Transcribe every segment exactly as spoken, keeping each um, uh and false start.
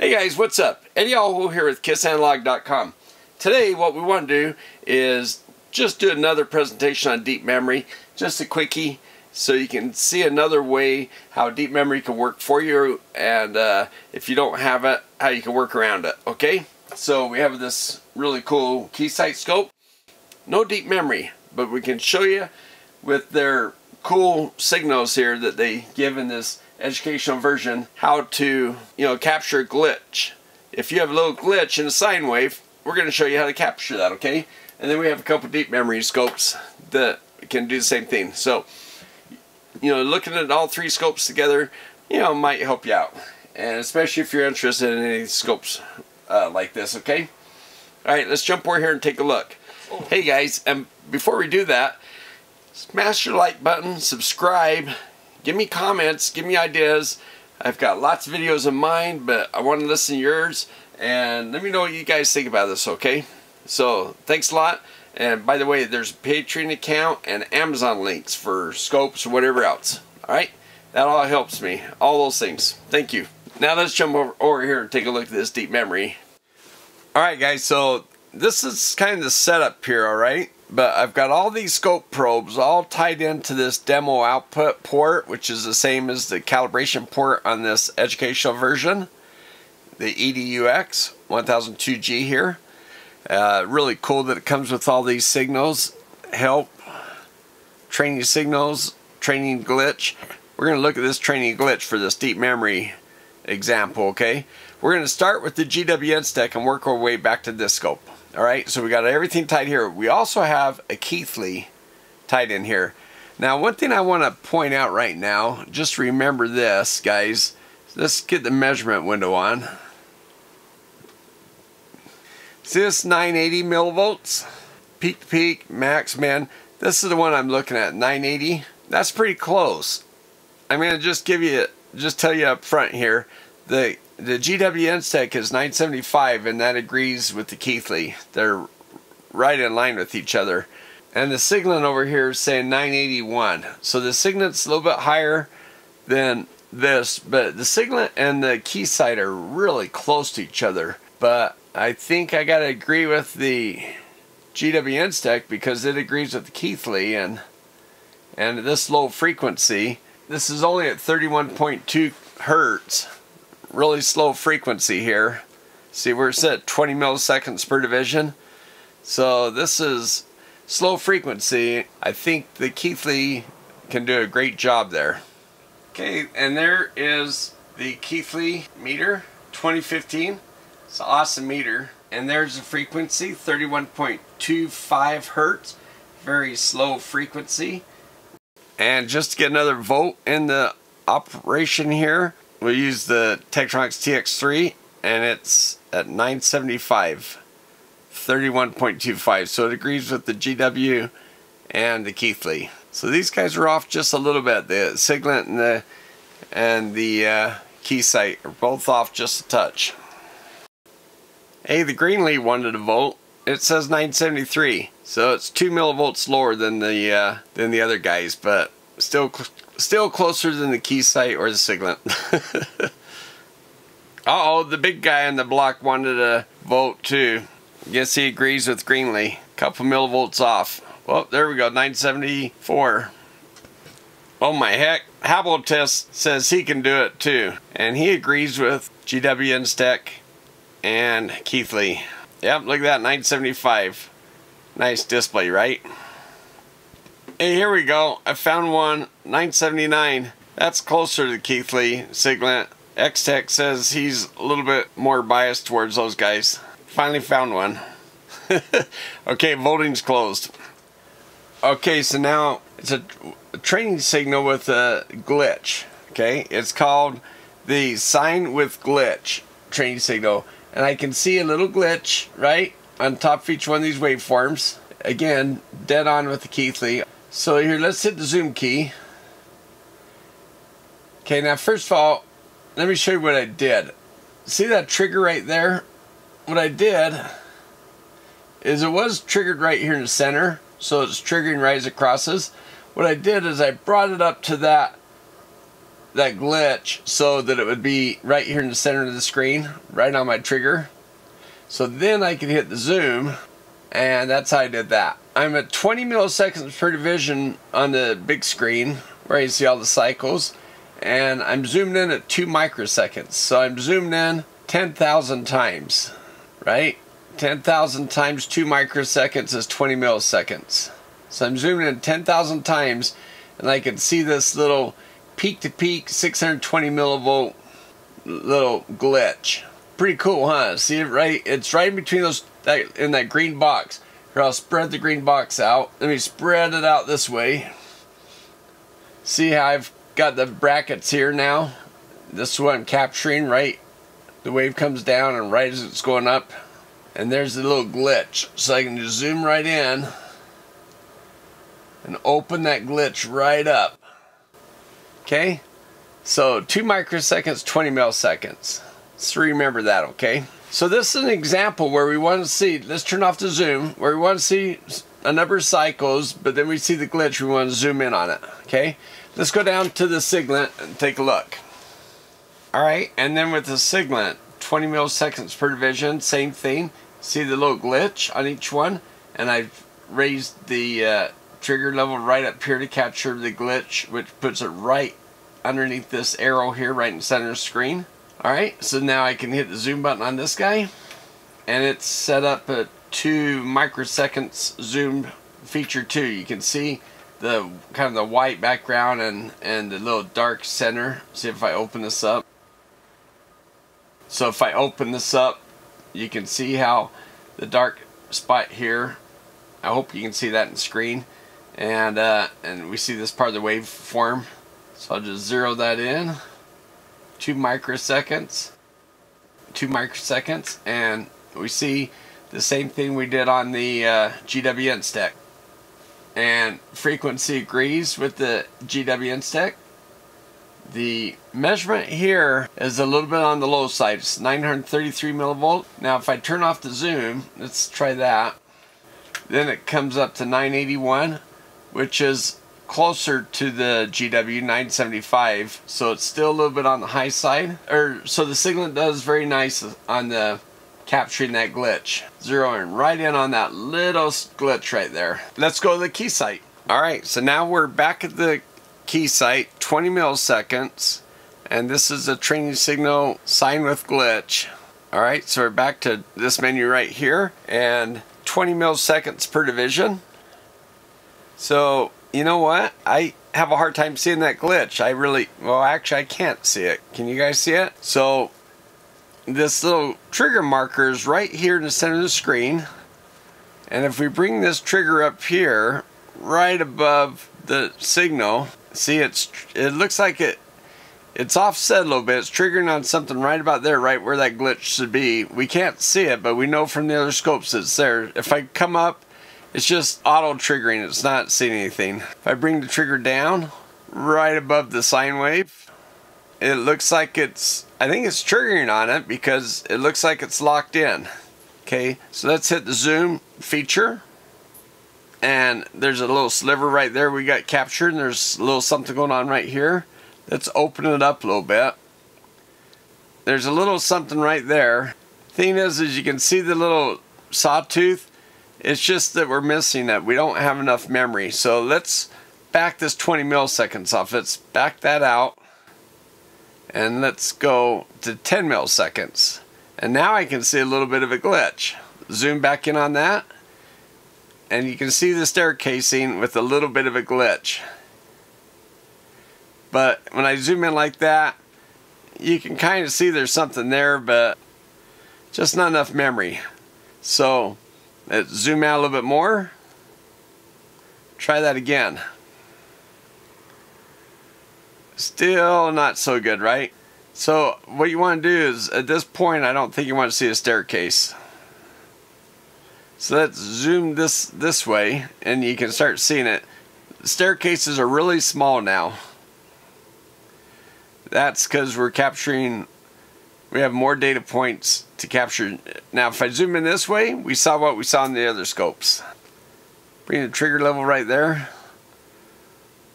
Hey guys, what's up? Eddie Alho here with kiss analog dot com. Today what we want to do is just do another presentation on deep memory, just a quickie, so you can see another way how deep memory can work for you, and uh, if you don't have it, how you can work around it, okay? So we have this really cool Keysight scope. No deep memory, but we can show you with their cool signals here that they give in this educational version how to, you know, capture a glitch. If you have a little glitch in a sine wave, we're going to show you how to capture that, okay? And then we have a couple deep memory scopes that can do the same thing. So, you know, looking at all three scopes together, you know, might help you out. And especially if you're interested in any scopes uh, like this, okay? Alright, let's jump over here and take a look. Hey guys, and before we do that, smash your like button, subscribe, give me comments, give me ideas. I've got lots of videos in mind, but I want to listen to yours, and let me know what you guys think about this, okay? So, thanks a lot, and by the way, there's a Patreon account and Amazon links for scopes or whatever else, alright? That all helps me, all those things. Thank you. Now let's jump over, over here and take a look at this deep memory. Alright guys, so this is kind of the setup here, alright? But I've got all these scope probes all tied into this demo output port, which is the same as the calibration port on this educational version, the E D U X ten oh two G here. Uh, really cool that it comes with all these signals, help, training signals, training glitch. We're going to look at this training glitch for this deep memory example, okay? We're going to start with the G W N stack and work our way back to this scope. Alright, so we got everything tied here. We also have a Keithley tied in here. Now, one thing I want to point out right now, just remember this, guys. Let's get the measurement window on. See this nine eighty millivolts? Peak to peak, max, man. This is the one I'm looking at, nine eighty. That's pretty close. I'm going to just give you, just tell you up front here, the The G W Instek is nine seventy-five, and that agrees with the Keithley. They're right in line with each other. And the Siglent over here is saying nine eighty-one. So the Siglent's a little bit higher than this, but the Siglent and the Keysight are really close to each other. But I think I gotta agree with the G W Instek because it agrees with the Keithley, and and this low frequency. This is only at thirty-one point two hertz. Really slow frequency here. See, we're set twenty milliseconds per division. So this is slow frequency. I think the Keithley can do a great job there. Okay, and there is the Keithley meter twenty fifteen. It's an awesome meter. And there's the frequency, thirty-one point two five hertz. Very slow frequency. And just to get another volt in the operation here, we use the Tektronix T X three, and it's at nine seventy-five, thirty-one point two five. So it agrees with the G W and the Keithley. So these guys are off just a little bit. The Siglent and the and the uh, Keysight are both off just a touch. Hey, the Greenlee wanted a volt. It says nine seventy-three, so it's two millivolts lower than the uh, than the other guys, but still. Still closer than the Keysight or the Siglent. Uh-oh, the big guy on the block wanted a volt too. Guess he agrees with Greenlee. Couple millivolts off. Well, there we go, nine seventy-four. Oh my heck, Haboltes says he can do it too. And he agrees with G W Instek and Keithley. Yep, look at that, nine seventy-five. Nice display, right? Hey, here we go. I found one, nine seventy-nine. That's closer to the Keithley, Siglent. X-Tech says he's a little bit more biased towards those guys. Finally found one. Okay, voting's closed. Okay, so now it's a, a training signal with a glitch. Okay, it's called the sign with glitch training signal. And I can see a little glitch, right, on top of each one of these waveforms. Again, dead on with the Keithley. So here, let's hit the zoom key. Okay, now first of all, let me show you what I did. See that trigger right there? What I did is it was triggered right here in the center, so it's triggering rise acrosses. What I did is I brought it up to that that glitch so that it would be right here in the center of the screen, right on my trigger. So then I could hit the zoom, and that's how I did that. I'm at twenty milliseconds per division on the big screen where you see all the cycles, and I'm zoomed in at two microseconds. So I'm zoomed in ten thousand times, right? ten thousand times two microseconds is twenty milliseconds. So I'm zoomed in ten thousand times, and I can see this little peak-to-peak six hundred twenty millivolt little glitch. Pretty cool, huh? See it right? It's right in between those, in that green box. Here, I'll spread the green box out. Let me spread it out this way. See how I've got the brackets here now? This is what I'm capturing, right? The wave comes down and right as it's going up. And there's the little glitch. So I can just zoom right in and open that glitch right up. Okay? So two microseconds, twenty milliseconds. So remember that, okay? So this is an example where we want to see, let's turn off the zoom, where we want to see a number of cycles, but then we see the glitch, we want to zoom in on it, okay? Let's go down to the Siglent and take a look. All right, and then with the Siglent, twenty milliseconds per division, same thing. See the little glitch on each one, and I've raised the uh, trigger level right up here to capture the glitch, which puts it right underneath this arrow here, right in the center of the screen. All right, so now I can hit the zoom button on this guy, and it's set up at two microseconds zoom feature two. You can see the kind of the white background and and the little dark center. See if I open this up. So if I open this up, you can see how the dark spot here, I hope you can see that in the screen, and uh, and we see this part of the waveform. So I'll just zero that in, two microseconds, two microseconds, and we see the same thing we did on the uh, G W Instek. And frequency agrees with the G W Instek. The measurement here is a little bit on the low side. It's nine hundred thirty-three millivolt. Now if I turn off the zoom, let's try that. Then it comes up to nine eighty-one, which is closer to the G W nine seventy-five. So it's still a little bit on the high side. Or so the Siglent does very nice on the capturing that glitch. Zeroing right in on that little glitch right there. Let's go to the Keysight. All right, so now we're back at the Keysight, twenty milliseconds, and this is a training signal sign with glitch. All right, so we're back to this menu right here, and twenty milliseconds per division. So you know what, I have a hard time seeing that glitch. I really, well actually I can't see it. Can you guys see it? So this little trigger marker is right here in the center of the screen, and if we bring this trigger up here right above the signal, see, it's it looks like it it's offset a little bit. It's triggering on something right about there, right where that glitch should be. We can't see it, but we know from the other scopes it's there. If I come up, it's just auto triggering. It's not seeing anything. If I bring the trigger down right above the sine wave, it looks like it's, I think it's triggering on it because it looks like it's locked in. Okay, so let's hit the zoom feature, and there's a little sliver right there we got captured, and there's a little something going on right here. Let's open it up a little bit. There's a little something right there. Thing is, is you can see the little sawtooth. It's just that we're missing that. We don't have enough memory. So let's back this twenty milliseconds off. Let's back that out, and let's go to ten milliseconds. And now I can see a little bit of a glitch. Zoom back in on that, and you can see the staircasing with a little bit of a glitch. But when I zoom in like that, you can kind of see there's something there, but just not enough memory. So let's zoom out a little bit more. Try that again. Still not so good, right? So what you want to do is, at this point, I don't think you want to see a staircase. So let's zoom this this way, and you can start seeing it. Staircases are really small now. That's because we're capturing, we have more data points to capture. Now if I zoom in this way, we saw what we saw in the other scopes. Bring the trigger level right there.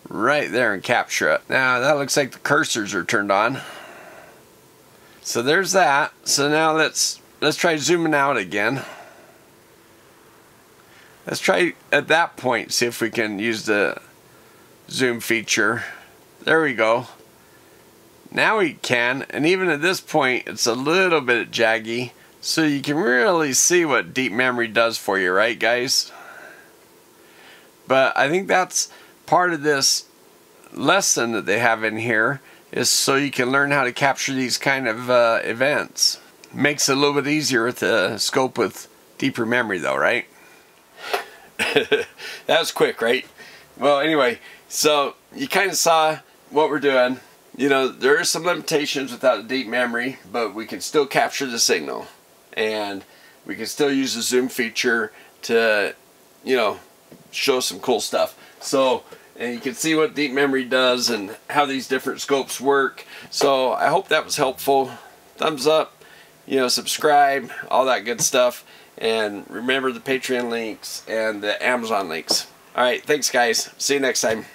right there and capture it. Now that looks like the cursors are turned on. So there's that. So now let's let's try zooming out again. Let's try at that point, see if we can use the zoom feature. There we go. Now we can, and even at this point it's a little bit jaggy, so you can really see what deep memory does for you, right guys? But I think that's part of this lesson that they have in here, is so you can learn how to capture these kind of uh, events. Makes it a little bit easier to scope with deeper memory though, right? That was quick, right? Well, anyway, so you kind of saw what we're doing. You know, there are some limitations without deep memory, but we can still capture the signal. And we can still use the zoom feature to, you know, show some cool stuff. So, and you can see what deep memory does and how these different scopes work. So I hope that was helpful. Thumbs up, you know, subscribe, all that good stuff. And remember the Patreon links and the Amazon links. All right, thanks guys. See you next time.